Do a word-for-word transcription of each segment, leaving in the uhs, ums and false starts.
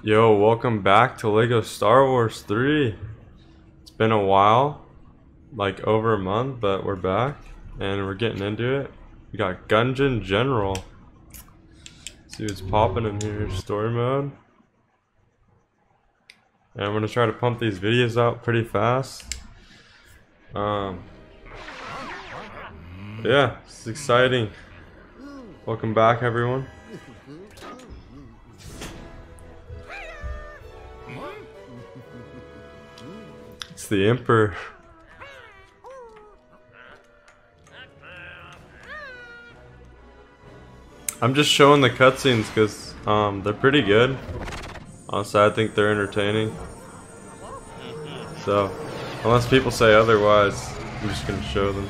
Yo, welcome back to Lego Star Wars three. It's been a while, like over a month, but we're back and we're getting into it. We got Gungeon General. Let's see what's popping in here. Story mode. And I'm gonna try to pump these videos out pretty fast. Um, yeah, it's exciting. Welcome back, everyone. The Emperor. I'm just showing the cutscenes because um, they're pretty good. Also, I think they're entertaining. So, unless people say otherwise, I'm just gonna show them.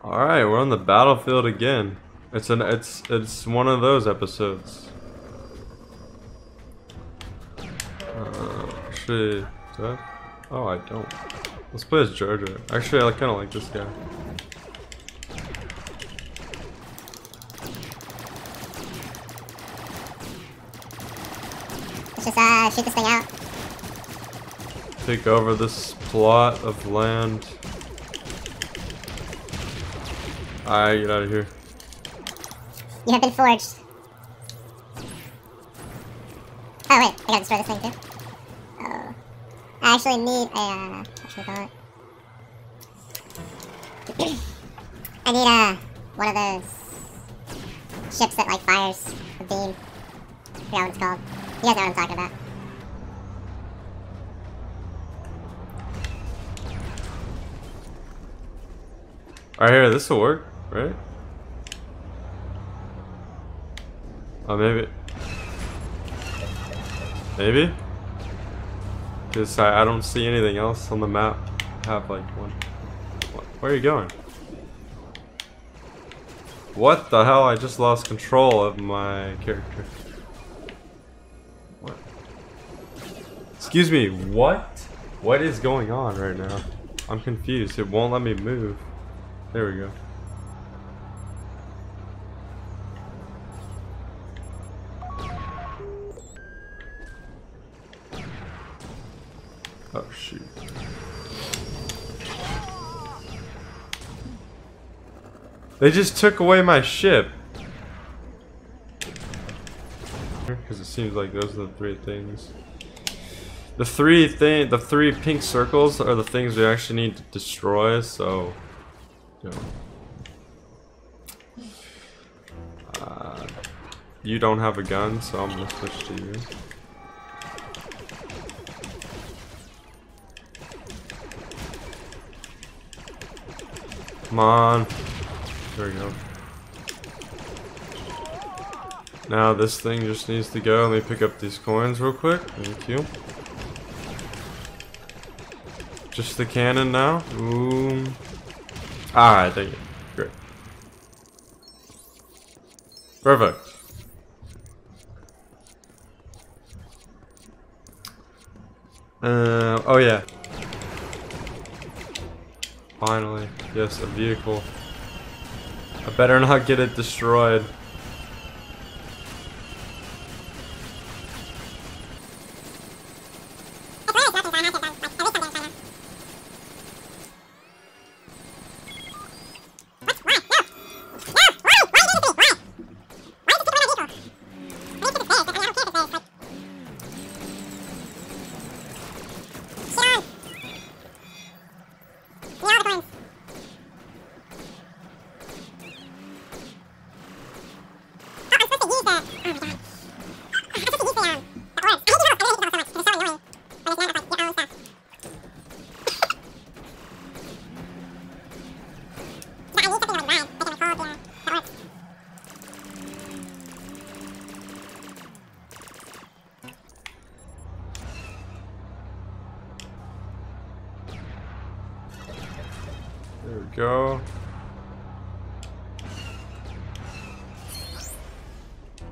All right, we're on the battlefield again. It's an it's it's one of those episodes. Uh, actually, that, oh, I don't. Let's play as Jar Jar. Actually, I kind of like this guy. Let's just uh, shoot this thing out. Take over this plot of land. Alright, get out of here. You have been forged. Oh wait, I gotta destroy this thing too. Oh. I actually need a, uh, what should we call it? I need, uh, one of those ships that, like, fires a beam. I forgot what it's called. You guys know what I'm talking about. Alright, here, this will work, right? Oh, maybe. Maybe? Because I, I don't see anything else on the map. I have like one. Where are you going? What the hell? I just lost control of my character. What? Excuse me, what? What is going on right now? I'm confused. It won't let me move. There we go. Oh, shoot. They just took away my ship. Because it seems like those are the three things. The three thing, the three pink circles are the things we actually need to destroy, so... Yo. Uh, you don't have a gun, so I'm gonna switch to you. Come on. There we go. Now this thing just needs to go. Let me pick up these coins real quick. Thank you. Just the cannon now. Ooh. Ah, thank you. Great. Perfect. Uh, oh yeah. Finally. Yes, a vehicle. I better not get it destroyed. There we go.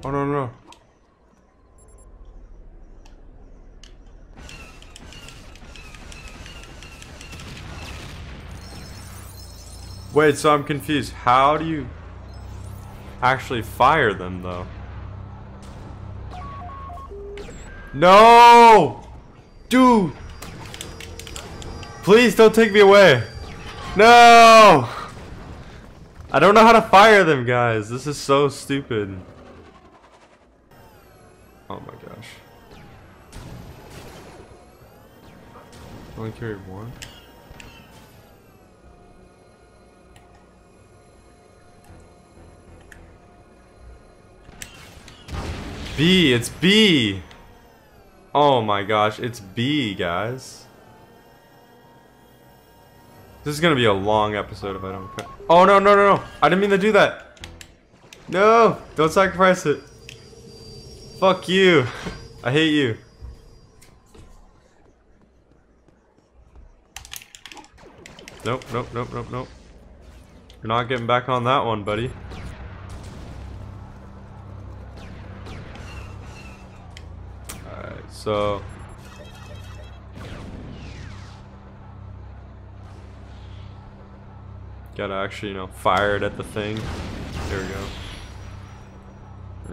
Oh no, no. Wait, so I'm confused. How do you actually fire them though? No! Dude! Please don't take me away. No! I don't know how to fire them, guys. This is so stupid. Oh my gosh. I only carry one. B, it's B! Oh my gosh, it's B, guys. This is gonna be a long episode if I don't cut. Oh no, no, no, no! I didn't mean to do that! No! Don't sacrifice it! Fuck you! I hate you. Nope, nope, nope, nope, nope. You're not getting back on that one, buddy. So gotta actually, you know, fire it at the thing. There we go.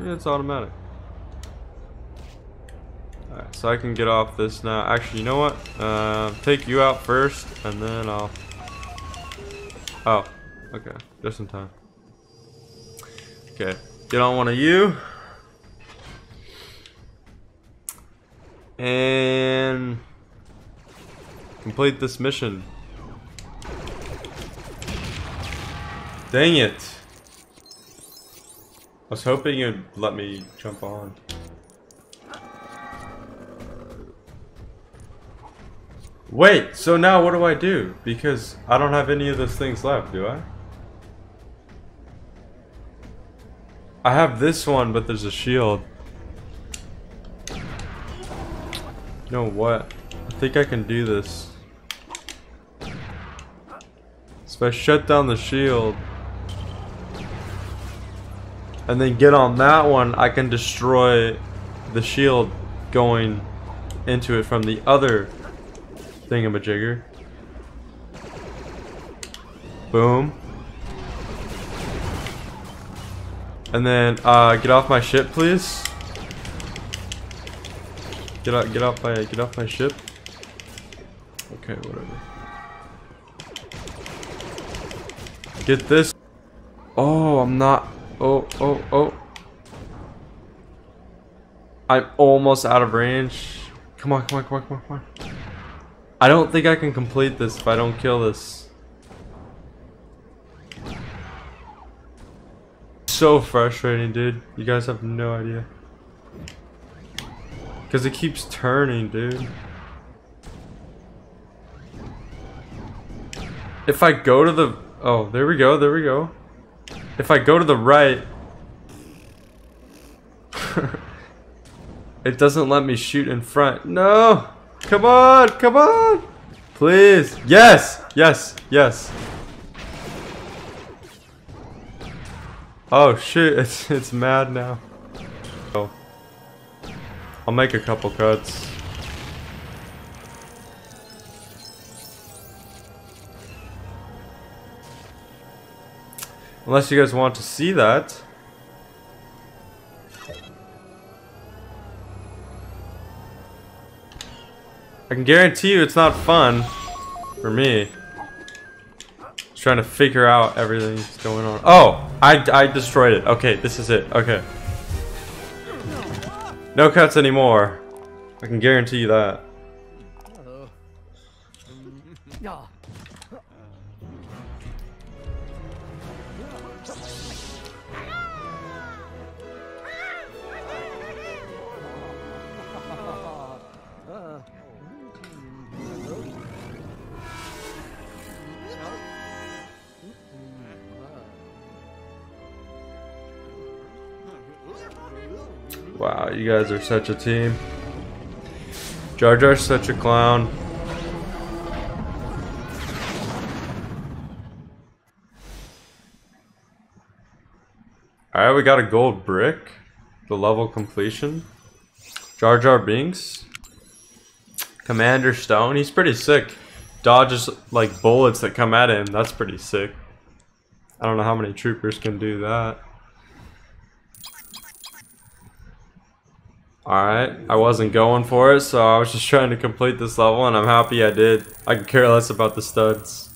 Yeah, it's automatic. Alright, so I can get off this now. Actually, you know what? Uh, take you out first, and then I'll... Oh, okay. Just in time. Okay, get on one of you. And complete this mission. Dang it. I was hoping you'd let me jump on. Wait, so now what do I do? Because I don't have any of those things left, do I? I have this one, but there's a shield. You know what? I think I can do this. So I shut down the shield and then get on that one, I can destroy the shield going into it from the other thingamajigger. Boom. And then uh, get off my ship, please. Get out! Get off my! Get off my ship. Okay, whatever. Get this. Oh, I'm not. Oh, oh, oh. I'm almost out of range. Come on! Come on! Come on! Come on! Come on! I don't think I can complete this if I don't kill this. So frustrating, dude. You guys have no idea. Because it keeps turning, dude. If I go to the... Oh, there we go, there we go. If I go to the right... it doesn't let me shoot in front. No! Come on, come on! Please! Yes! Yes, yes. Oh, shoot. It's, it's mad now. Oh. I'll make a couple cuts. Unless you guys want to see that. I can guarantee you it's not fun for me. Just trying to figure out everything that's going on. Oh, I, I destroyed it. Okay, this is it. Okay. No cuts anymore. I can guarantee you that. Wow, you guys are such a team. Jar Jar's such a clown. Alright, we got a gold brick. The level completion. Jar Jar Binks. Commander Stone. He's pretty sick. Dodges like bullets that come at him. That's pretty sick. I don't know how many troopers can do that. Alright, I wasn't going for it, so I was just trying to complete this level, and I'm happy I did. I could care less about the studs.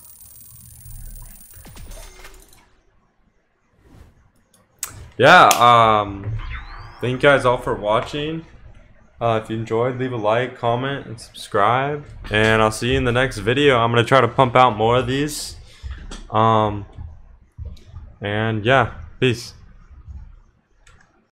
Yeah, um, thank you guys all for watching. Uh, if you enjoyed, leave a like, comment, and subscribe. And I'll see you in the next video. I'm going to try to pump out more of these. Um, and yeah, peace.